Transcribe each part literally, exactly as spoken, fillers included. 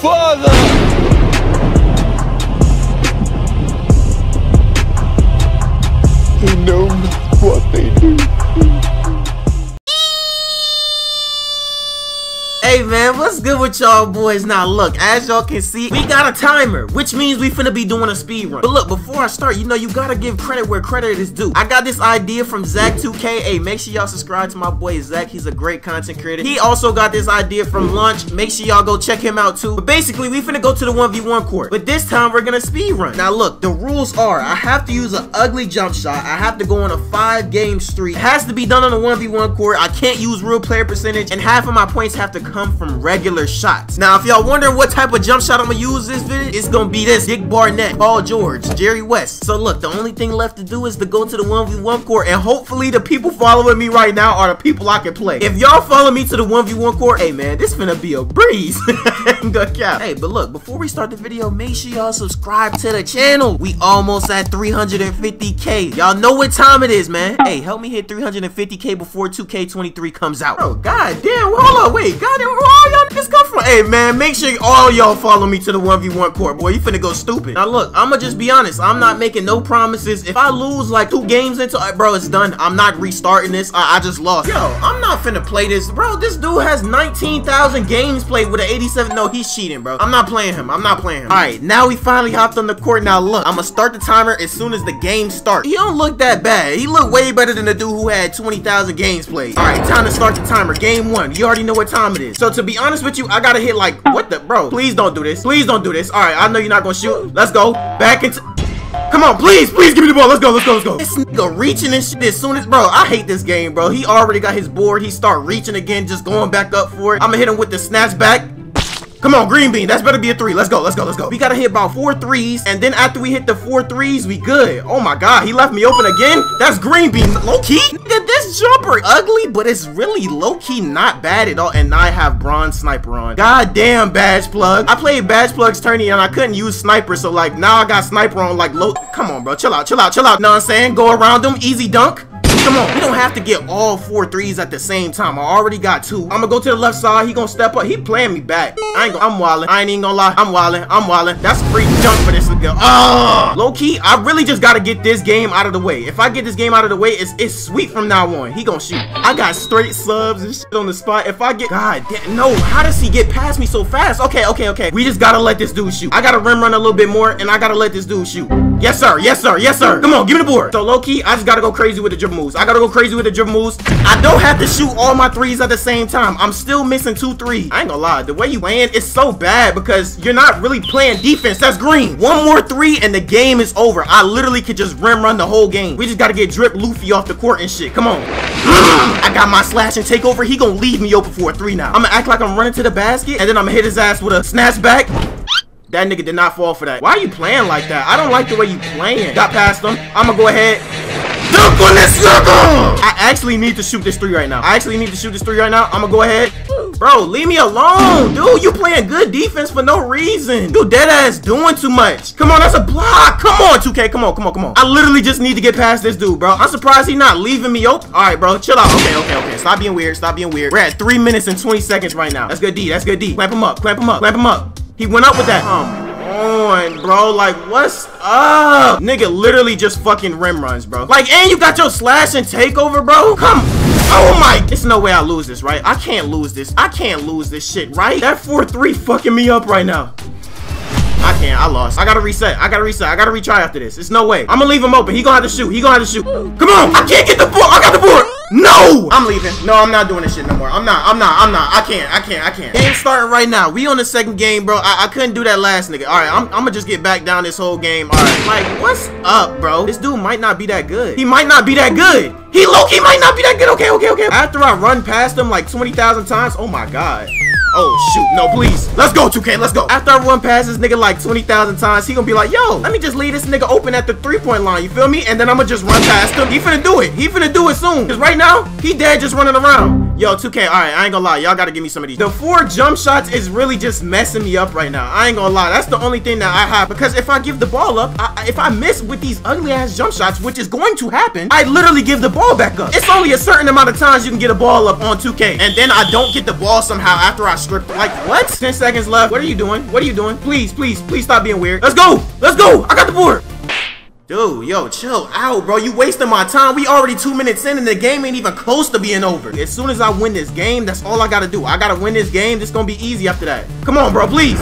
Father! Hey man, what's good with y'all boys? Now look, as y'all can see, we got a timer, which means we finna be doing a speed run. But look, before I start, you know, you gotta give credit where credit is due. I got this idea from Zach two K. Hey, make sure y'all subscribe to my boy Zach. He's a great content creator. He also got this idea from Lunch. Make sure y'all go check him out too. But basically, we finna go to the one v one court. But this time, we're gonna speed run. Now look, the rules are, I have to use an ugly jump shot. I have to go on a five game streak. It has to be done on a one v one court. I can't use real player percentage. And half of my points have to come from regular shots. Now, if y'all wondering what type of jump shot I'm gonna use this video, it's gonna be this: Dick Barnett, Paul George, Jerry West. So look, the only thing left to do is to go to the one v one court, and hopefully the people following me right now are the people I can play. If y'all follow me to the one v one court, hey man, this finna be a breeze. Hey, but look, before we start the video, make sure y'all subscribe to the channel. We almost at three hundred fifty K. Y'all know what time it is, man. Hey, help me hit three hundred fifty K before two K twenty-three comes out. Oh god damn, hold on, wait, god damn, where all y'all niggas come from? Hey man, make sure all y'all follow me to the one v one court, boy. You finna go stupid. Now look, I'ma just be honest. I'm not making no promises. If I lose like two games into, bro, it's done. I'm not restarting this. I, I just lost. Yo, I'm not finna play this, bro. This dude has nineteen thousand games played with an eighty-seven. No, he's cheating, bro. I'm not playing him. I'm not playing him. All right, now we finally hopped on the court. Now look, I'ma start the timer as soon as the game starts. He don't look that bad. He look way better than the dude who had twenty thousand games played. All right, time to start the timer. Game one. You already know what time it is. So to be honest with you, I gotta hit like, what the, bro, please don't do this. Please don't do this. All right, I know you're not gonna shoot. Let's go back into, come on, please, please give me the ball. Let's go, let's go, let's go. This nigga reaching and shit as soon as, bro, I hate this game, bro. He already got his board. He start reaching again, just going back up for it. I'm gonna hit him with the snatch back. Come on, green bean. That's better be a three. Let's go. Let's go. Let's go. We got to hit about four threes. And then after we hit the four threes, we good. Oh, my God. He left me open again. That's green bean. Low-key? Nigga, this jumper ugly, but it's really low-key not bad at all. And I have bronze sniper on. God damn, Badge Plug. I played Badge Plug's tourney, and I couldn't use sniper. So, like, now I got sniper on, like, low. Come on, bro. Chill out. Chill out. Chill out. Know what I'm saying? Go around them. Easy dunk. Come on, we don't have to get all four threes at the same time. I already got two. I'm gonna go to the left side. He gonna step up. He playing me back. I ain't gonna, I'm wildin'. I ain't even gonna lie. I'm wildin'. I'm wildin'. That's a free jump for this nigga. Oh, low key, I really just gotta get this game out of the way. If I get this game out of the way, it's it's sweet from now on. He gonna shoot. I got straight subs and shit on the spot. If I get, god damn, no. How does he get past me so fast? Okay, okay, okay. We just gotta let this dude shoot. I gotta rim run a little bit more, and I gotta let this dude shoot. Yes, sir. Yes, sir. Yes, sir. Come on, give me the board. So low key, I just gotta go crazy with the dribble moves. I gotta go crazy with the dribble moves. I don't have to shoot all my threes at the same time. I'm still missing two threes. I ain't gonna lie, the way you land is so bad because you're not really playing defense. That's green. One more three and the game is over. I literally could just rim run the whole game. We just gotta get Drip Luffy off the court and shit. Come on. I got my slash and takeover. He gonna leave me open for a three now. I'm gonna act like I'm running to the basket and then I'm gonna hit his ass with a snatch back. That nigga did not fall for that. Why are you playing like that? I don't like the way you playing. Got past him. I'm gonna go ahead. Dunk on this sucker! I actually need to shoot this three right now. I actually need to shoot this three right now. I'm gonna go ahead. Bro, leave me alone. Dude, you playing good defense for no reason. You dead ass doing too much. Come on, that's a block. Come on, two K. Come on, come on, come on. I literally just need to get past this dude, bro. I'm surprised he not leaving me open. All right, bro, chill out. Okay, okay, okay. Stop being weird. Stop being weird. We're at three minutes and twenty seconds right now. That's good D. That's good D. Clamp him up. Clamp him up. Clamp him up. He went up with that. Um. On, bro, like what's up, nigga? Literally just fucking rim runs, bro. Like, and you got your slash and takeover, bro. Come, oh my, it's no way I lose this, right? I can't lose this. I can't lose this shit, right? That four three fucking me up right now. I can't. I lost. I gotta reset. I gotta reset. I gotta retry after this. It's no way. I'm gonna leave him open. He gonna have to shoot. He gonna have to shoot. Come on. I can't get the board. I got the board. No! I'm leaving. No, I'm not doing this shit no more. I'm not. I'm not. I'm not. I can't. I can't. I can't. Game starting right now. We on the second game, bro. I, I couldn't do that last nigga. All right. I'm, I'm gonna just get back down this whole game. All right. Like, what's up, bro? This dude might not be that good. He might not be that good. He low-key might not be that good. Okay, okay, okay. After I run past him like twenty thousand times, oh my god. Oh, shoot. No, please. Let's go, two K. Let's go. After everyone passes nigga like twenty thousand times, he gonna be like, yo, let me just leave this nigga open at the three-point line. You feel me? And then I'm gonna just run past him. He finna do it. He finna do it soon. Because right now, he dead just running around. Yo, two K, alright, I ain't gonna lie, y'all gotta give me some of these. The four jump shots is really just messing me up right now. I ain't gonna lie, that's the only thing that I have, because if I give the ball up, I, if I miss with these ugly ass jump shots, which is going to happen, I literally give the ball back up. It's only a certain amount of times you can get a ball up on two K, and then I don't get the ball somehow after I strip. Like, what? ten seconds left. What are you doing? What are you doing? Please, please, please stop being weird. Let's go! Let's go! I got the board! Dude, yo, chill out, bro. You wasting my time. We already two minutes in, and the game ain't even close to being over. As soon as I win this game, that's all I gotta do. I gotta win this game. This gonna be easy after that. Come on, bro, please.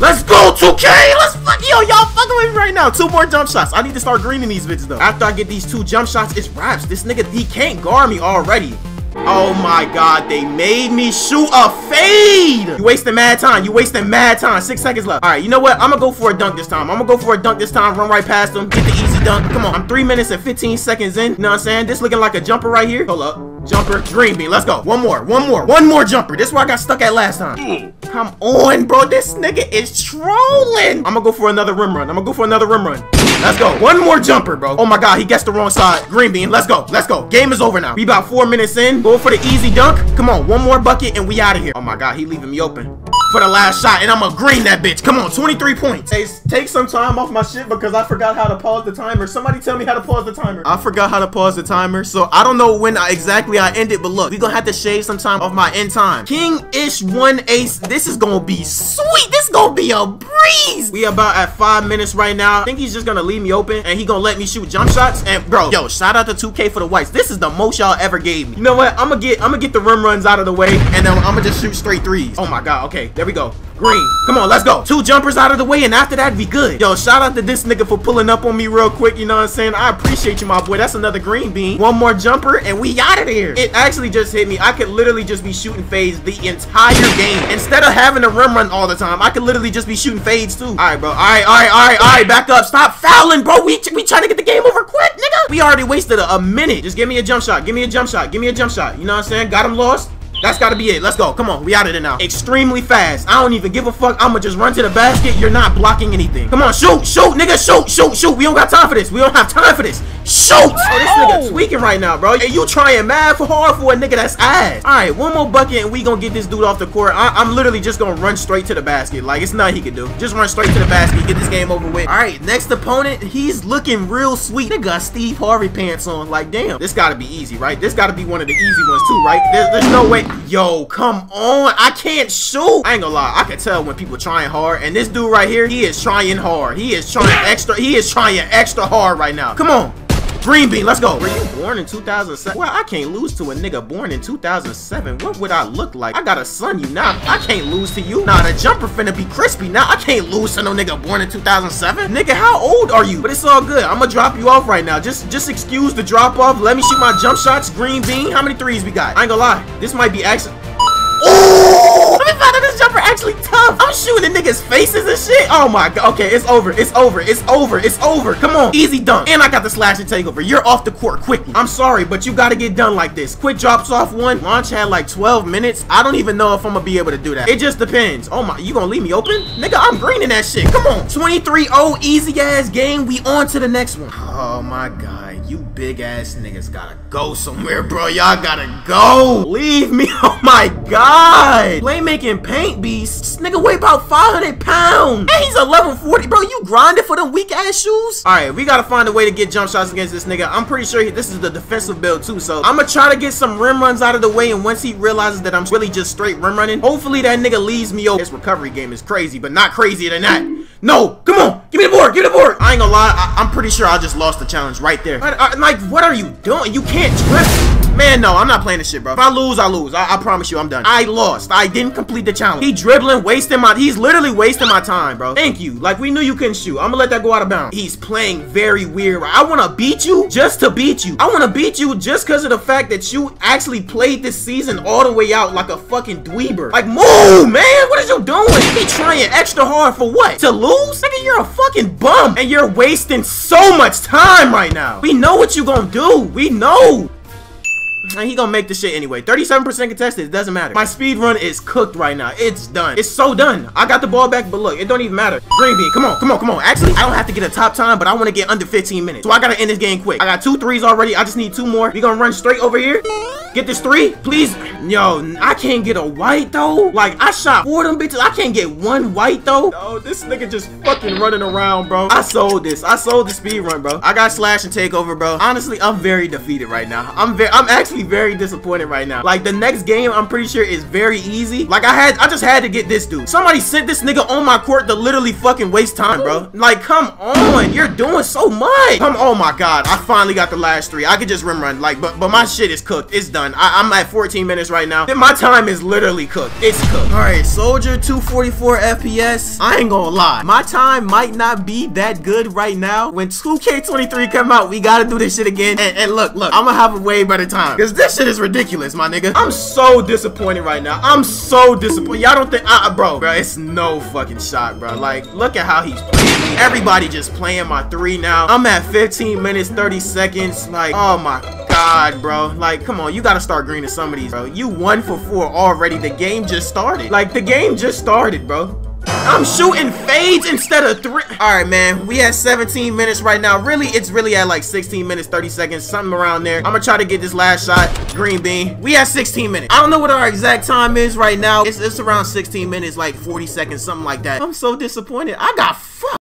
Let's go, two K. Let's fuck yo, y'all fucking with me right now. Two more jump shots. I need to start greening these bitches though. After I get these two jump shots, it's wraps. This nigga, he can't guard me already. Oh my god, they made me shoot a fade. You wasting mad time. You wasting mad time. Six seconds left. All right, you know what? I'm gonna go for a dunk this time. I'm gonna go for a dunk this time. Run right past them. Get the easy dunk. Come on. I'm three minutes and fifteen seconds in. You know what I'm saying? This looking like a jumper right here. Hold up. Jumper. Green bean. Let's go. One more. One more. One more jumper. This is where I got stuck at last time. Come on, bro. This nigga is trolling. I'm gonna go for another rim run. I'm gonna go for another rim run. Let's go. One more jumper, bro. Oh my god, he gets the wrong side. Green bean. Let's go. Let's go. Game is over now. We about four minutes in. Go for the easy dunk. Come on, one more bucket and we out of here. Oh my god, he leaving me open for the last shot, and I'm gonna green that bitch. Come on, twenty-three points. Hey, take some time off my shit because I forgot how to pause the timer. Somebody tell me how to pause the timer. I forgot how to pause the timer, so I don't know when I, exactly I end it, but look, we're gonna have to shave some time off my end time. King-ish one ace. This is gonna be sweet. This is gonna be a breeze. We about at five minutes right now. I think he's just gonna leave me open, and he gonna let me shoot jump shots. And bro, yo, shout out to two K for the whites. This is the most y'all ever gave me. You know what? I'm gonna get I'm gonna get the rim runs out of the way, and then I'm gonna just shoot straight threes. Oh my god. Okay, there we go. Green. Come on, let's go. Two jumpers out of the way, and after that we good. Yo, shout out to this nigga for pulling up on me real quick. You know what I'm saying? I appreciate you, my boy. That's another green bean. One more jumper, and we out of here. It actually just hit me. I could literally just be shooting fades the entire game instead of having a rim run all the time. I could literally just be shooting fades too. All right, bro. All right, all right, all right, all right. Back up. Stop fouling, bro. We we trying to get the game over quick, nigga. We already wasted a, a minute. Just give me a jump shot. Give me a jump shot. Give me a jump shot. You know what I'm saying? Got him lost. That's gotta be it. Let's go. Come on. We out of there now. Extremely fast. I don't even give a fuck. I'ma just run to the basket. You're not blocking anything. Come on. Shoot. Shoot, nigga. Shoot. Shoot. Shoot. We don't got time for this. We don't have time for this. Shoot. Oh, this nigga tweaking right now, bro. Hey, you trying mad for hard for a nigga that's ass. All right. One more bucket and we gonna get this dude off the court. I I'm literally just gonna run straight to the basket. Like, it's nothing he can do. Just run straight to the basket. Get this game over with. All right. Next opponent. He's looking real sweet. Nigga got Steve Harvey pants on. Like, damn. This gotta be easy, right? This gotta be one of the easy ones too, right? There, there's no way. Yo, come on. I can't shoot. I ain't gonna lie. I can tell when people trying hard. And this dude right here, he is trying hard. He is trying extra. He is trying extra hard right now. Come on. Green bean, let's go. Were you born in two thousand seven? Well, I can't lose to a nigga born in two thousand seven. What would I look like? I got a son, you now. I can't lose to you. Nah, the jumper finna be crispy now. I can't lose to no nigga born in two thousand seven. Nigga, how old are you? But it's all good. I'ma drop you off right now. Just just excuse the drop off. Let me shoot my jump shots. Green bean, how many threes we got? I ain't gonna lie. This might be action. Oh! Let me find out this jumper actually tough. I'm shooting the niggas' faces and shit. Oh my god. Okay, it's over. It's over. It's over. It's over. Come on. Easy dunk. And I got the slash and takeover. You're off the court quickly. I'm sorry, but you gotta get done like this. Quick drops off one. Launch had like twelve minutes. I don't even know if I'm gonna be able to do that. It just depends. Oh my, you gonna leave me open? Nigga, I'm greening that shit. Come on. twenty-three oh, easy ass game. We on to the next one. Oh my god. You big ass niggas gotta go somewhere, bro. Y'all gotta go. Leave me. Oh my god. Playmaking paint beast. This nigga weigh about five hundred pounds. And he's a level forty. Bro, you grinding for them weak ass shoes? All right, we got to find a way to get jump shots against this nigga. I'm pretty sure he, this is the defensive build too. So I'm going to try to get some rim runs out of the way. And once he realizes that I'm really just straight rim running, hopefully that nigga leaves me open. This recovery game is crazy, but not crazier than that. No, come on. Give me the board. Give me the board. I ain't going to lie. I, I'm pretty sure I just lost the challenge right there. I, I, like, what are you doing? You can't drift. Man, no, I'm not playing this shit, bro. If I lose, I lose. I, I promise you, I'm done. I lost. I didn't complete the challenge. He dribbling, wasting my... He's literally wasting my time, bro. Thank you. Like, we knew you couldn't shoot. I'm gonna let that go out of bounds. He's playing very weird. I want to beat you just to beat you. I want to beat you just because of the fact that you actually played this season all the way out like a fucking dweeber. Like, move, man. What is you doing? He trying extra hard for what? To lose? Nigga, you're a fucking bum. And you're wasting so much time right now. We know what you gonna do. We know. And he gonna make the shit anyway. thirty-seven percent contested. It doesn't matter. My speed run is cooked right now. It's done. It's so done. I got the ball back, but look, it don't even matter. Green bean, come on, come on, come on. Actually, I don't have to get a top time, but I want to get under fifteen minutes. So I gotta end this game quick. I got two threes already. I just need two more. We gonna run straight over here. Get this three, please. Yo, I can't get a white though. Like, I shot four of them bitches. I can't get one white though. No, this nigga just fucking running around, bro. I sold this. I sold the speed run, bro. I got slash and takeover, bro. Honestly, I'm very defeated right now. I'm very, I'm actually very disappointed right now. Like, the next game, I'm pretty sure is very easy. Like, I had, I just had to get this dude. Somebody sent this nigga on my court to literally fucking waste time, bro. Like, come on, you're doing so much. Come, oh my god, I finally got the last three. I could just rim run, like, but but my shit is cooked. It's done. I, I'm at fourteen minutes right now. My time is literally cooked. It's cooked. All right, soldier, two forty-four F P S. I ain't gonna lie, my time might not be that good right now. When two K twenty-three come out, we gotta do this shit again. And, and look, look, I'm gonna have a way by the time, cause this shit is ridiculous, my nigga. I'm so disappointed right now. I'm so disappointed. Y'all don't think, uh, bro, bro, it's no fucking shot, bro. Like, look at how he's playing. Everybody just playing my three now. I'm at fifteen minutes, thirty seconds. Like, oh my god, bro. Like, come on, you gotta start greening some of these, bro. You one for four already. The game just started. Like, the game just started, bro. I'm shooting fades instead of three. All right, man, we at seventeen minutes right now. Really, it's really at like sixteen minutes, thirty seconds, something around there. I'm gonna try to get this last shot. Green bean. We at sixteen minutes. I don't know what our exact time is right now. It's, it's around sixteen minutes, like forty seconds, something like that. I'm so disappointed. I got fucked.